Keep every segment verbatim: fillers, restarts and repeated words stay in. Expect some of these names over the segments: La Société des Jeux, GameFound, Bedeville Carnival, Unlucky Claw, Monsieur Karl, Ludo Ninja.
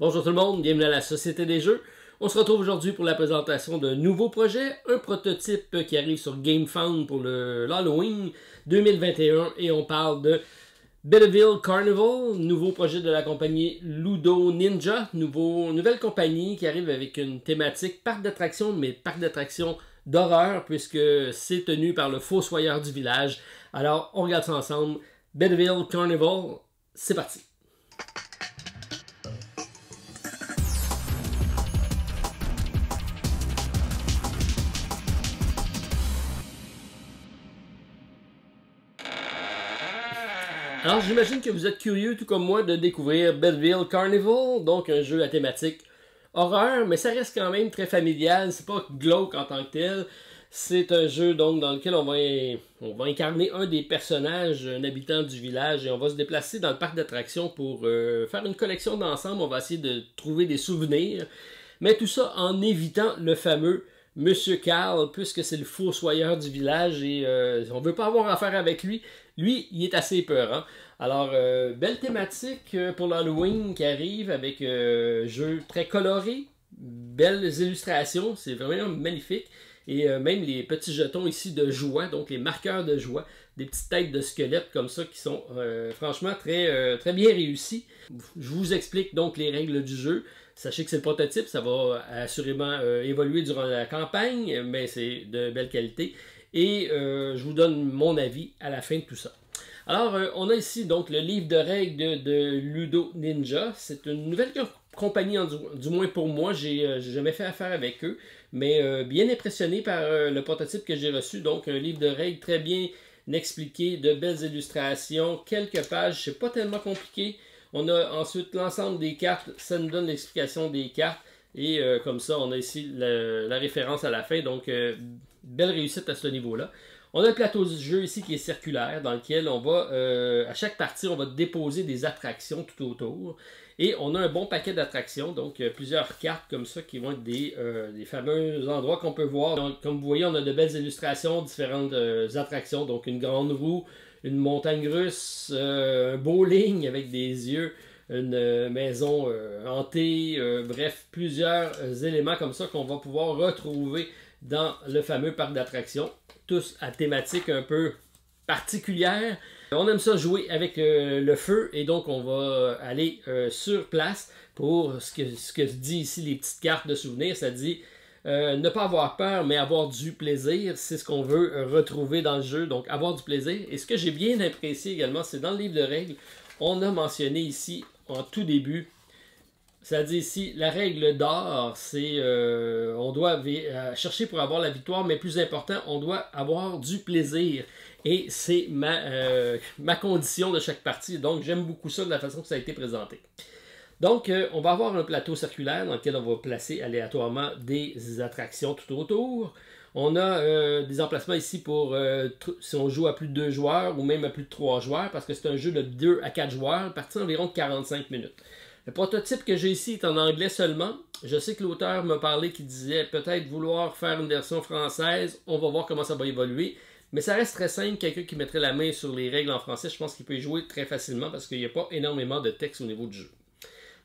Bonjour tout le monde, bienvenue à la Société des Jeux. On se retrouve aujourd'hui pour la présentation d'un nouveau projet, un prototype qui arrive sur GameFound pour l'Halloween deux mille vingt et un et on parle de Bedeville Carnival, nouveau projet de la compagnie Ludo Ninja, nouveau, nouvelle compagnie qui arrive avec une thématique parc d'attractions, mais parc d'attractions d'horreur puisque c'est tenu par le fossoyeur du village. Alors on regarde ça ensemble, Bedeville Carnival, c'est parti! Alors j'imagine que vous êtes curieux, tout comme moi, de découvrir Bedeville Carnival, donc un jeu à thématique horreur, mais ça reste quand même très familial, c'est pas glauque en tant que tel. C'est un jeu donc dans lequel on va, on va incarner un des personnages, un habitant du village, et on va se déplacer dans le parc d'attractions pour euh, faire une collection d'ensemble. On va essayer de trouver des souvenirs, mais tout ça en évitant le fameux Monsieur Karl, puisque c'est le fossoyeur du village et euh, on ne veut pas avoir affaire avec lui. Lui, il est assez épeurant. Alors, euh, belle thématique pour l'Halloween qui arrive avec un euh, jeu très coloré, belles illustrations, c'est vraiment magnifique. Et euh, même les petits jetons ici de joie, donc les marqueurs de joie, des petites têtes de squelettes comme ça qui sont euh, franchement très, euh, très bien réussies. Je vous explique donc les règles du jeu. Sachez que c'est le prototype, ça va assurément euh, évoluer durant la campagne, mais c'est de belle qualité. Et euh, je vous donne mon avis à la fin de tout ça. Alors, euh, on a ici donc le livre de règles de, de Ludo Ninja. C'est une nouvelle compagnie, en, du, du moins pour moi. J'ai euh, jamais fait affaire avec eux, mais euh, bien impressionné par euh, le prototype que j'ai reçu. Donc, un livre de règles très bien expliqué, de belles illustrations, quelques pages. C'est pas tellement compliqué. On a ensuite l'ensemble des cartes. Ça nous donne l'explication des cartes. Et euh, comme ça, on a ici la, la référence à la fin. Donc, euh, belle réussite à ce niveau-là. On a le plateau du jeu ici qui est circulaire, dans lequel on va, euh, à chaque partie, on va déposer des attractions tout autour. Et on a un bon paquet d'attractions, donc euh, plusieurs cartes comme ça qui vont être des, euh, des fameux endroits qu'on peut voir. Donc, comme vous voyez, on a de belles illustrations, différentes euh, attractions. Donc, une grande roue, une montagne russe, euh, un bowling avec des yeux, une maison euh, hantée, euh, bref, plusieurs euh, éléments comme ça qu'on va pouvoir retrouver dans le fameux parc d'attractions, tous à thématique un peu particulière. On aime ça jouer avec euh, le feu et donc on va aller euh, sur place pour ce que, ce que dit ici les petites cartes de souvenirs, ça dit euh, ne pas avoir peur mais avoir du plaisir, c'est ce qu'on veut euh, retrouver dans le jeu, donc avoir du plaisir. Et ce que j'ai bien apprécié également, c'est dans le livre de règles, on a mentionné ici en tout début, ça dit ici, la règle d'or, c'est euh, on doit euh, chercher pour avoir la victoire, mais plus important, on doit avoir du plaisir. Et c'est ma, euh, ma condition de chaque partie, donc j'aime beaucoup ça de la façon que ça a été présenté. Donc, euh, on va avoir un plateau circulaire dans lequel on va placer aléatoirement des attractions tout autour. On a euh, des emplacements ici pour euh, si on joue à plus de deux joueurs ou même à plus de trois joueurs, parce que c'est un jeu de deux à quatre joueurs, parti environ de quarante-cinq minutes. Le prototype que j'ai ici est en anglais seulement. Je sais que l'auteur m'a parlé qui disait peut-être vouloir faire une version française. On va voir comment ça va évoluer. Mais ça reste très simple. Quelqu'un qui mettrait la main sur les règles en français, je pense qu'il peut y jouer très facilement parce qu'il n'y a pas énormément de texte au niveau du jeu.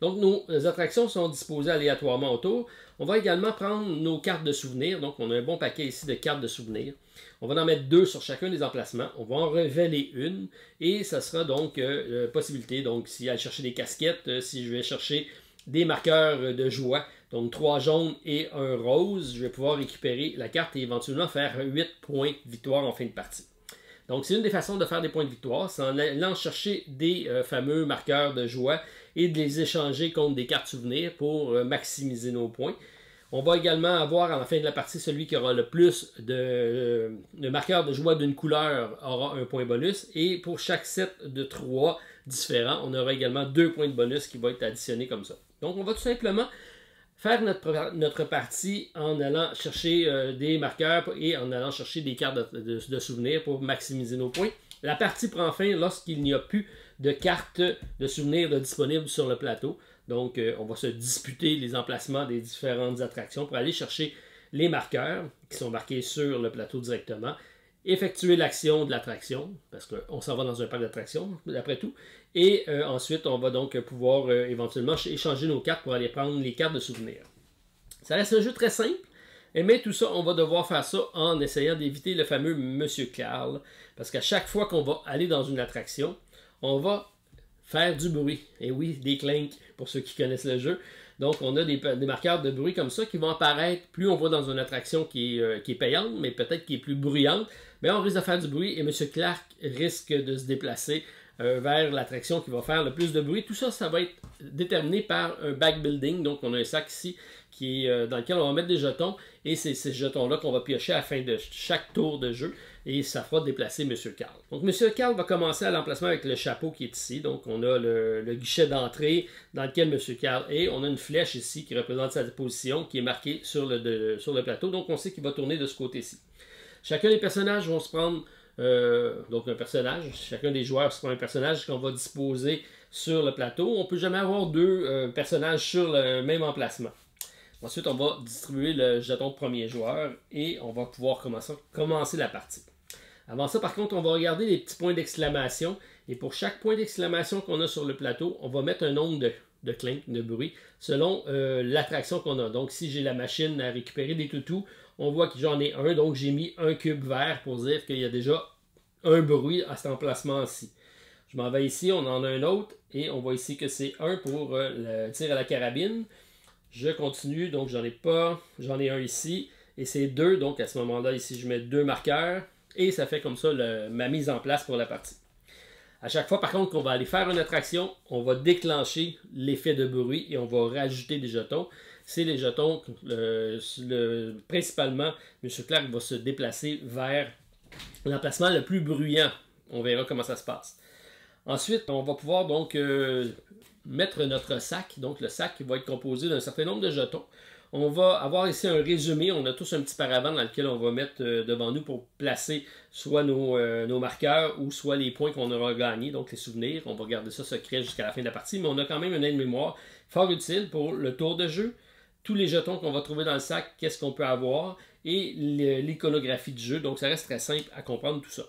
Donc, nos attractions sont disposées aléatoirement autour. On va également prendre nos cartes de souvenirs. Donc, on a un bon paquet ici de cartes de souvenirs. On va en mettre deux sur chacun des emplacements. On va en révéler une. Et ça sera donc euh, possibilité. Donc, si elle chercher des casquettes, euh, si je vais chercher des marqueurs de joie, donc trois jaunes et un rose, je vais pouvoir récupérer la carte et éventuellement faire huit points de victoire en fin de partie. Donc, c'est une des façons de faire des points de victoire, c'est en allant chercher des euh, fameux marqueurs de joie et de les échanger contre des cartes souvenirs pour euh, maximiser nos points. On va également avoir à la fin de la partie, celui qui aura le plus de, euh, de marqueurs de joie d'une couleur aura un point bonus. Et pour chaque set de trois différents, on aura également deux points de bonus qui vont être additionnés comme ça. Donc, on va tout simplement faire notre, notre partie en allant chercher euh, des marqueurs et en allant chercher des cartes de, de, de souvenirs pour maximiser nos points. La partie prend fin lorsqu'il n'y a plus de cartes de souvenirs de disponibles sur le plateau. Donc, euh, on va se disputer les emplacements des différentes attractions pour aller chercher les marqueurs qui sont marqués sur le plateau directement, effectuer l'action de l'attraction, parce qu'on s'en va dans un parc d'attractions, après tout, Et euh, ensuite, on va donc pouvoir euh, éventuellement échanger nos cartes pour aller prendre les cartes de souvenirs. Ça reste un jeu très simple, mais tout ça, on va devoir faire ça en essayant d'éviter le fameux Monsieur Karl. Parce qu'à chaque fois qu'on va aller dans une attraction, on va faire du bruit. Et oui, des clinks pour ceux qui connaissent le jeu. Donc, on a des, des marqueurs de bruit comme ça qui vont apparaître. Plus on va dans une attraction qui est, euh, qui est payante, mais peut-être qui est plus bruyante, mais on risque de faire du bruit et M. Clark risque de se déplacer euh, vers l'attraction qui va faire le plus de bruit. Tout ça, ça va être déterminé par un back building. Donc, on a un sac ici qui est, euh, dans lequel on va mettre des jetons et c'est ces jetons-là qu'on va piocher à la fin de chaque tour de jeu et ça fera déplacer M. Karl. Donc, M. Karl va commencer à l'emplacement avec le chapeau qui est ici. Donc, on a le, le guichet d'entrée dans lequel M. Karl est. On a une flèche ici qui représente sa position qui est marquée sur le, de, sur le plateau. Donc, on sait qu'il va tourner de ce côté-ci. Chacun des personnages vont se prendre euh, donc un personnage. Chacun des joueurs se prend un personnage qu'on va disposer sur le plateau. On peut jamais avoir deux euh, personnages sur le même emplacement. Ensuite, on va distribuer le jeton de premier joueur et on va pouvoir commencer, commencer la partie. Avant ça, par contre, on va regarder les petits points d'exclamation. Et pour chaque point d'exclamation qu'on a sur le plateau, on va mettre un nombre de... de clink, de bruit, selon euh, l'attraction qu'on a. Donc, si j'ai la machine à récupérer des toutous, on voit que j'en ai un, donc j'ai mis un cube vert pour dire qu'il y a déjà un bruit à cet emplacement-ci. Je m'en vais ici, on en a un autre, et on voit ici que c'est un pour euh, le tir à la carabine. Je continue, donc j'en ai pas, j'en ai un ici, et c'est deux, donc à ce moment-là, ici, je mets deux marqueurs, et ça fait comme ça le, ma mise en place pour la partie. À chaque fois, par contre, qu'on va aller faire une attraction, on va déclencher l'effet de bruit et on va rajouter des jetons. C'est les jetons, le, le, principalement, M. Clark va se déplacer vers l'emplacement le plus bruyant. On verra comment ça se passe. Ensuite, on va pouvoir donc euh, mettre notre sac. Donc, le sac va être composé d'un certain nombre de jetons. On va avoir ici un résumé. On a tous un petit paravent dans lequel on va mettre devant nous pour placer soit nos, euh, nos marqueurs ou soit les points qu'on aura gagnés, donc les souvenirs. On va garder ça secret jusqu'à la fin de la partie, mais on a quand même une aide-mémoire fort utile pour le tour de jeu. Tous les jetons qu'on va trouver dans le sac, qu'est-ce qu'on peut avoir et l'iconographie du jeu. Donc, ça reste très simple à comprendre tout ça.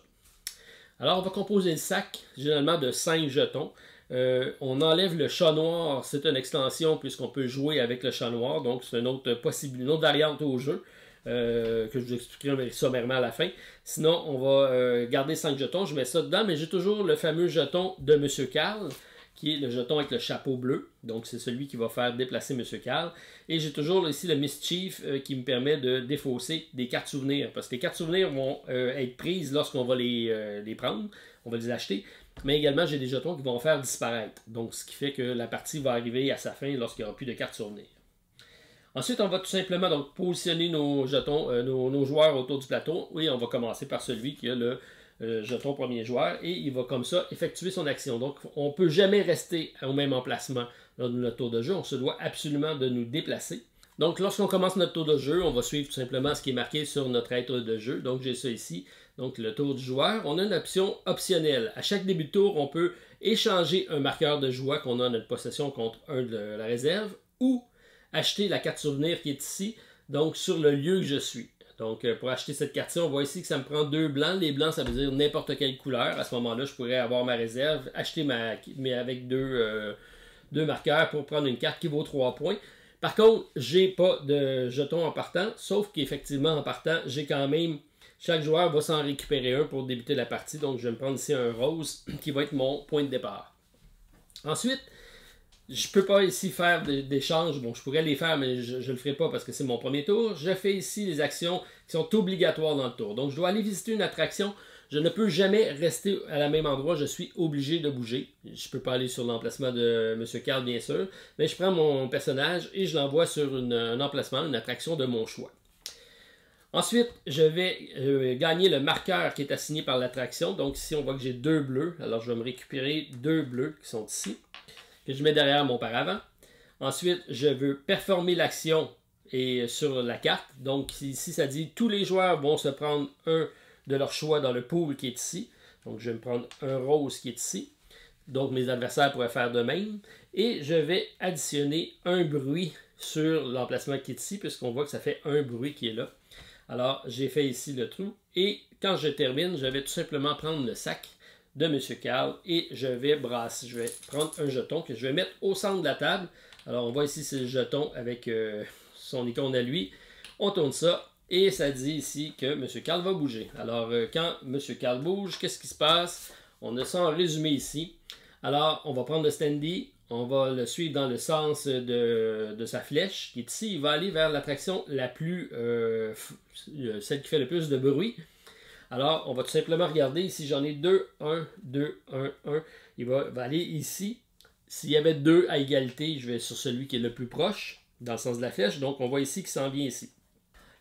Alors, on va composer le sac généralement de cinq jetons. Euh, on enlève le chat noir, c'est une extension puisqu'on peut jouer avec le chat noir, donc c'est une autre possibilité, une autre variante au jeu euh, que je vous expliquerai sommairement à la fin. Sinon, on va euh, garder cinq jetons, je mets ça dedans, mais j'ai toujours le fameux jeton de M. Karl, qui est le jeton avec le chapeau bleu, donc c'est celui qui va faire déplacer M. Karl. Et j'ai toujours ici le Mischief euh, qui me permet de défausser des cartes souvenirs, parce que les cartes souvenirs vont euh, être prises lorsqu'on va les, euh, les prendre, on va les acheter. Mais également, j'ai des jetons qui vont faire disparaître. Donc, ce qui fait que la partie va arriver à sa fin lorsqu'il n'y aura plus de cartes souvenirs. Ensuite, on va tout simplement donc, positionner nos jetons, euh, nos, nos joueurs autour du plateau. Oui, on va commencer par celui qui a le euh, jeton premier joueur. Et il va comme ça effectuer son action. Donc, on ne peut jamais rester au même emplacement lors de notre tour de jeu. On se doit absolument de nous déplacer. Donc, lorsqu'on commence notre tour de jeu, on va suivre tout simplement ce qui est marqué sur notre être de jeu. Donc, j'ai ça ici. Donc, le tour du joueur. On a une option optionnelle. À chaque début de tour, on peut échanger un marqueur de joie qu'on a en notre possession contre un de la réserve ou acheter la carte souvenir qui est ici, donc sur le lieu que je suis. Donc, pour acheter cette carte-ci, on voit ici que ça me prend deux blancs. Les blancs, ça veut dire n'importe quelle couleur. À ce moment-là, je pourrais avoir ma réserve, acheter ma... mais avec deux, euh, deux marqueurs pour prendre une carte qui vaut trois points. Par contre, j'ai pas de jetons en partant, sauf qu'effectivement, en partant, j'ai quand même... Chaque joueur va s'en récupérer un pour débuter la partie. Donc, je vais me prendre ici un rose qui va être mon point de départ. Ensuite, je ne peux pas ici faire d'échanges. Bon, je pourrais les faire, mais je ne le ferai pas parce que c'est mon premier tour. Je fais ici les actions qui sont obligatoires dans le tour. Donc, je dois aller visiter une attraction. Je ne peux jamais rester à la même endroit. Je suis obligé de bouger. Je ne peux pas aller sur l'emplacement de M. Karl, bien sûr. Mais je prends mon personnage et je l'envoie sur une, un emplacement, une attraction de mon choix. Ensuite, je vais euh, gagner le marqueur qui est assigné par l'attraction. Donc ici, on voit que j'ai deux bleus. Alors, je vais me récupérer deux bleus qui sont ici, que je mets derrière mon paravent. Ensuite, je veux performer l'action et sur la carte. Donc ici, ça dit tous les joueurs vont se prendre un de leur choix dans le pool qui est ici. Donc, je vais me prendre un rose qui est ici. Donc, mes adversaires pourraient faire de même. Et je vais additionner un bruit sur l'emplacement qui est ici, puisqu'on voit que ça fait un bruit qui est là. Alors, j'ai fait ici le trou et quand je termine, je vais tout simplement prendre le sac de Monsieur Karl et je vais brasser. Je vais prendre un jeton que je vais mettre au centre de la table. Alors on voit ici c'est le jeton avec euh, son icône à lui. On tourne ça et ça dit ici que Monsieur Karl va bouger. Alors euh, quand Monsieur Karl bouge, qu'est-ce qui se passe? On a ça en résumé ici. Alors on va prendre le standy, on va le suivre dans le sens de, de sa flèche qui est ici. Il va aller vers l'attraction la plus, euh, celle qui fait le plus de bruit. Alors, on va tout simplement regarder ici, j'en ai deux, un, deux, un, un. Il va, va aller ici. S'il y avait deux à égalité, je vais sur celui qui est le plus proche, dans le sens de la flèche. Donc, on voit ici qu'il s'en vient ici.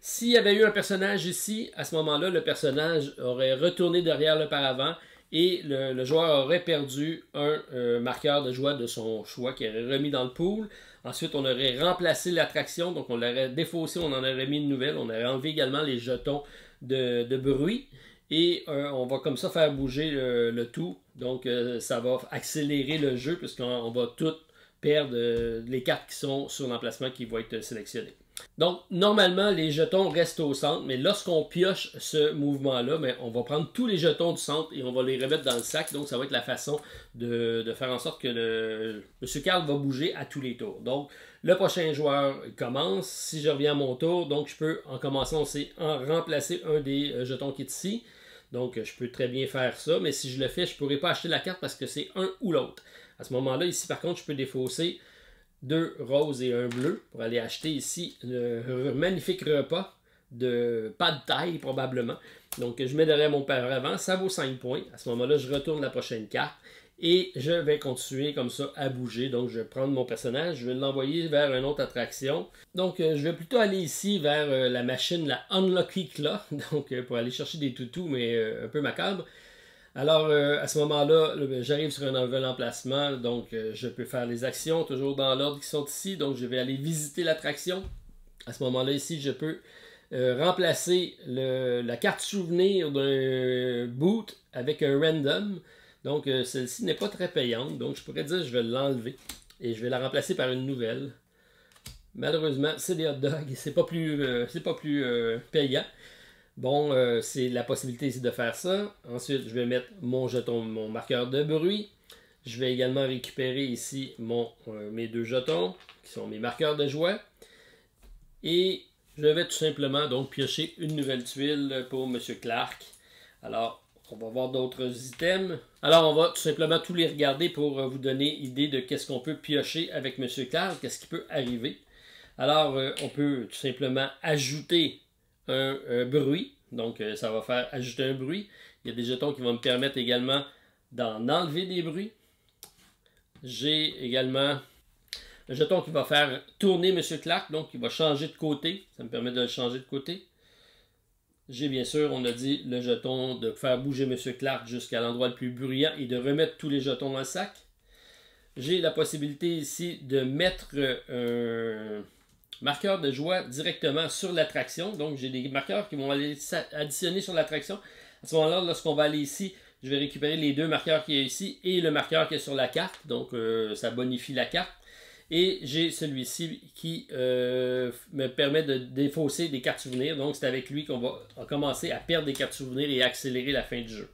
S'il y avait eu un personnage ici, à ce moment-là, le personnage aurait retourné derrière le paravent et le, le joueur aurait perdu un euh, marqueur de joie de son choix qu'il aurait remis dans le pool. Ensuite, on aurait remplacé l'attraction, donc on l'aurait défaussé, on en aurait mis une nouvelle. On aurait enlevé également les jetons De, de bruit et euh, on va comme ça faire bouger le, le tout, donc euh, ça va accélérer le jeu puisqu'on va tout perdre euh, les cartes qui sont sur l'emplacement qui va être sélectionné. Donc normalement les jetons restent au centre, mais lorsqu'on pioche ce mouvement là, bien, on va prendre tous les jetons du centre et on va les remettre dans le sac, donc ça va être la façon de, de faire en sorte que le Monsieur Karl va bouger à tous les tours. Donc le prochain joueur commence. Si je reviens à mon tour, donc je peux, en commençant, c'est en remplacer un des jetons qui est ici. Donc je peux très bien faire ça, mais si je le fais, je ne pourrai pas acheter la carte parce que c'est un ou l'autre. À ce moment-là, ici par contre, je peux défausser deux roses et un bleu pour aller acheter ici le magnifique repas de pas de taille probablement. Donc je mets derrière mon paravent, ça vaut cinq points. À ce moment-là, je retourne la prochaine carte. Et je vais continuer comme ça à bouger. Donc, je vais prendre mon personnage, je vais l'envoyer vers une autre attraction. Donc, euh, je vais plutôt aller ici vers euh, la machine, la Unlucky Claw, donc euh, pour aller chercher des toutous, mais euh, un peu macabre. Alors, euh, à ce moment-là, j'arrive sur un nouvel emplacement. Donc, euh, je peux faire les actions, toujours dans l'ordre qui sont ici. Donc, je vais aller visiter l'attraction. À ce moment-là, ici, je peux euh, remplacer le, la carte souvenir d'un boot avec un random. Donc, euh, celle-ci n'est pas très payante. Donc, je pourrais dire que je vais l'enlever et je vais la remplacer par une nouvelle. Malheureusement, c'est des hot dogs et c'est pas plus, euh, c'est pas plus euh, payant. Bon, euh, c'est la possibilité ici de faire ça. Ensuite, je vais mettre mon jeton, mon marqueur de bruit. Je vais également récupérer ici mon, euh, mes deux jetons qui sont mes marqueurs de joie. Et je vais tout simplement donc piocher une nouvelle tuile pour Monsieur Clark. Alors, on va voir d'autres items. Alors, on va tout simplement tous les regarder pour vous donner idée de qu'est-ce qu'on peut piocher avec Monsieur Karl, qu'est-ce qui peut arriver. Alors, euh, on peut tout simplement ajouter un, un bruit. Donc, euh, ça va faire ajouter un bruit. Il y a des jetons qui vont me permettre également d'en enlever des bruits. J'ai également un jeton qui va faire tourner Monsieur Clark, donc il va changer de côté. Ça me permet de le changer de côté. J'ai bien sûr, on a dit, le jeton de faire bouger Monsieur Clark jusqu'à l'endroit le plus bruyant et de remettre tous les jetons dans le sac. J'ai la possibilité ici de mettre un marqueur de joie directement sur l'attraction. Donc, j'ai des marqueurs qui vont aller additionner sur l'attraction. À ce moment-là, lorsqu'on va aller ici, je vais récupérer les deux marqueurs qu'il y a ici et le marqueur qui est sur la carte. Donc, euh, ça bonifie la carte. Et j'ai celui-ci qui euh, me permet de défausser des cartes souvenirs. Donc, c'est avec lui qu'on va commencer à perdre des cartes souvenirs et accélérer la fin du jeu.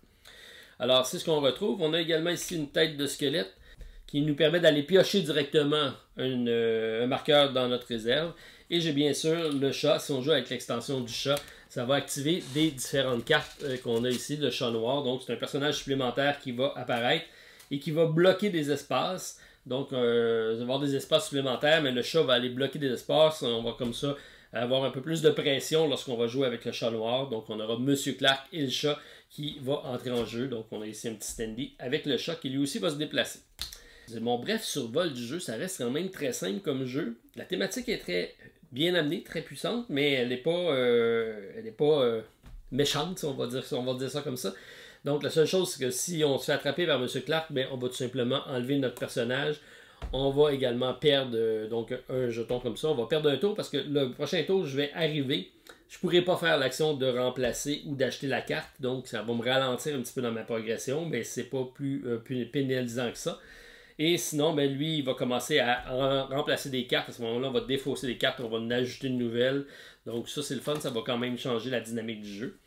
Alors, c'est ce qu'on retrouve. On a également ici une tête de squelette qui nous permet d'aller piocher directement une, euh, un marqueur dans notre réserve. Et j'ai bien sûr le chat. Si on joue avec l'extension du chat, ça va activer des différentes cartes euh, qu'on a ici. Le chat noir, donc c'est un personnage supplémentaire qui va apparaître et qui va bloquer des espaces. Donc, euh, avoir des espaces supplémentaires, mais le chat va aller bloquer des espaces. On va comme ça avoir un peu plus de pression lorsqu'on va jouer avec le chat noir. Donc, on aura Monsieur Clark et le chat qui va entrer en jeu. Donc, on a ici un petit standy avec le chat qui lui aussi va se déplacer. Mon bref survol du jeu, ça reste quand même très simple comme jeu. La thématique est très bien amenée, très puissante, mais elle n'est pas, euh, elle n'est pas euh, méchante, si on va dire, si on va dire ça comme ça. Donc, la seule chose, c'est que si on se fait attraper par M. Clark, bien, on va tout simplement enlever notre personnage. On va également perdre euh, donc un jeton comme ça. On va perdre un tour parce que le prochain tour, je vais arriver. Je ne pourrai pas faire l'action de remplacer ou d'acheter la carte. Donc, ça va me ralentir un petit peu dans ma progression, mais ce n'est pas plus, euh, plus pénalisant que ça. Et sinon, bien, lui, il va commencer à rem remplacer des cartes. À ce moment-là, on va défausser des cartes. On va en ajouter une nouvelle. Donc, ça, c'est le fun. Ça va quand même changer la dynamique du jeu.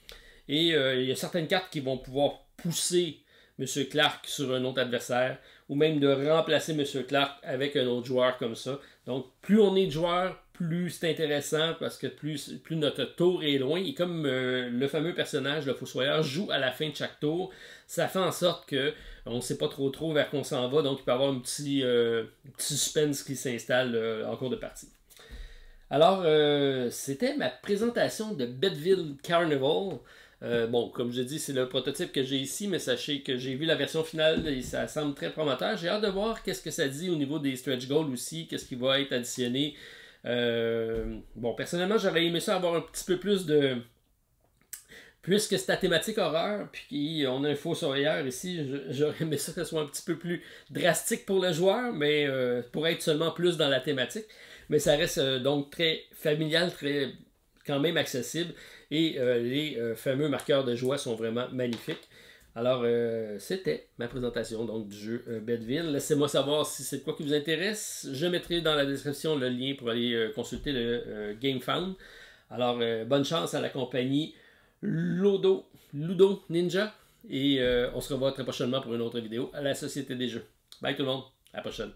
Et euh, il y a certaines cartes qui vont pouvoir pousser Monsieur Clark sur un autre adversaire, ou même de remplacer Monsieur Clark avec un autre joueur comme ça. Donc, plus on est de joueurs, plus c'est intéressant, parce que plus, plus notre tour est loin. Et comme euh, le fameux personnage, le Fossoyeur, joue à la fin de chaque tour, ça fait en sorte qu'on ne sait pas trop trop vers qu'on s'en va, donc il peut y avoir un petit, euh, petit suspense qui s'installe euh, en cours de partie. Alors, euh, c'était ma présentation de Bedeville Carnival. Euh, bon, comme je dis, c'est le prototype que j'ai ici, mais sachez que j'ai vu la version finale et ça semble très prometteur. J'ai hâte de voir qu'est-ce que ça dit au niveau des stretch goals aussi, qu'est-ce qui va être additionné. Euh, bon, personnellement, j'aurais aimé ça avoir un petit peu plus de... Puisque c'est la thématique horreur, puis on a un faux surveilleur ici, j'aurais aimé ça que ce soit un petit peu plus drastique pour le joueur, mais euh, pour être seulement plus dans la thématique. Mais ça reste euh, donc très familial, très... quand même accessible, et euh, les euh, fameux marqueurs de joie sont vraiment magnifiques. Alors, euh, c'était ma présentation donc du jeu euh, Bedeville. Laissez-moi savoir si c'est quoi qui vous intéresse. Je mettrai dans la description le lien pour aller euh, consulter le euh, GameFound. Alors, euh, bonne chance à la compagnie Ludo, Ludo Ninja, et euh, on se revoit très prochainement pour une autre vidéo à la Société des Jeux. Bye tout le monde, à la prochaine.